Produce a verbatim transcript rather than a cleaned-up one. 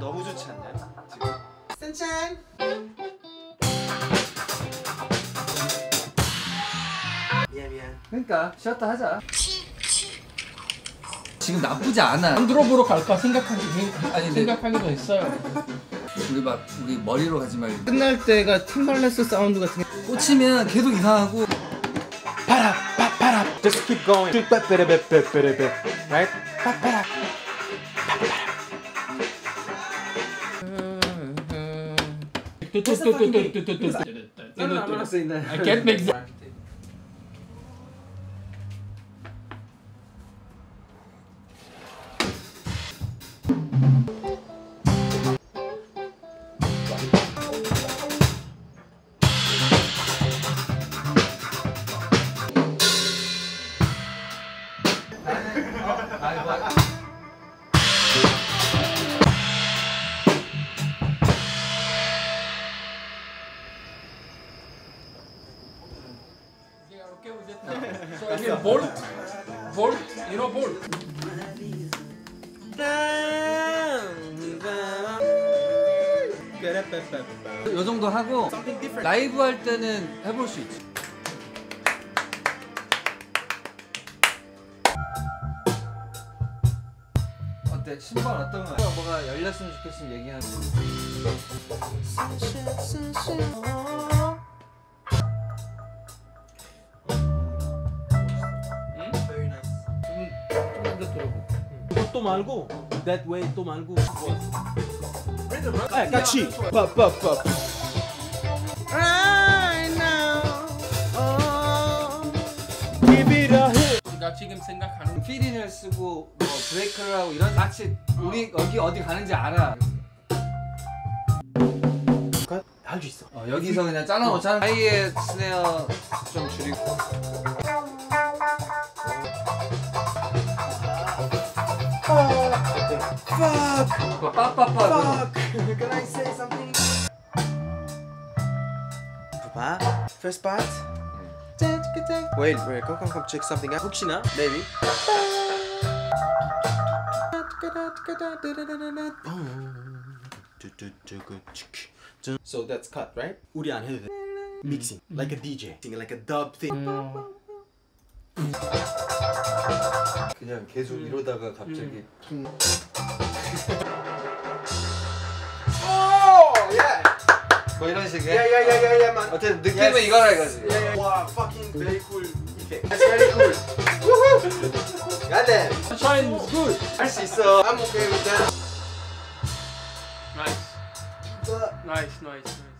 너무 좋지 않나요? 지금? 짠짠! 미안 미안. 그러니까 쉬었다 하자. 지금 나쁘지 않아. 흔들어보러 갈까 생각하기 아니 생각하기도 했어요. 우리 막 우리 머리로 가지 말고. 끝날 때가 팀발레스 사운드 같은 게 꽂히면 계속 이상하고. 파라 파파라. Just keep going. 빠빠라빠빠라빠. Right? 파파라. I can't make that. So I mean bolt, bolt, you know bolt. 이 정도 하고 라이브 할 때는 해볼 수 있지. 어때? 신발 어떤 거야? 뭐가 열렸으면 좋겠으면 얘기하는 거. 또 말고 that way 또 말고 아 같이 빠빠빠 right now give it a hit. 나 지금 생각하는 필인을 쓰고 뭐 브레이크를 하고 이런 마치 우리 여기 어디 가는지 알아. 할 수 있어. 어, 여기서 그냥 잘라놓자. 아예 스네어 좀 줄이고. Fuck! Fuck! Fuck! Can I say something? Papa, first part. Wait, wait, come, come, come, check something out. 혹시나, maybe. So that's cut, right? 우리 안 해도 돼. Mixing, like a 디제이, like a dub thing. 그냥 계속 음. 이러다가 갑자기 음. 오! 예! 뭐 이런 식의? 야야야야야만 어쨌든 느낌은 yes. 이거라 이거지. 예, 예. 와 fucking very cool. 이렇게 That's very cool. 우후! 가대! Shine good! 할 수 있어. I'm okay with that. Nice. Nice, nice, nice.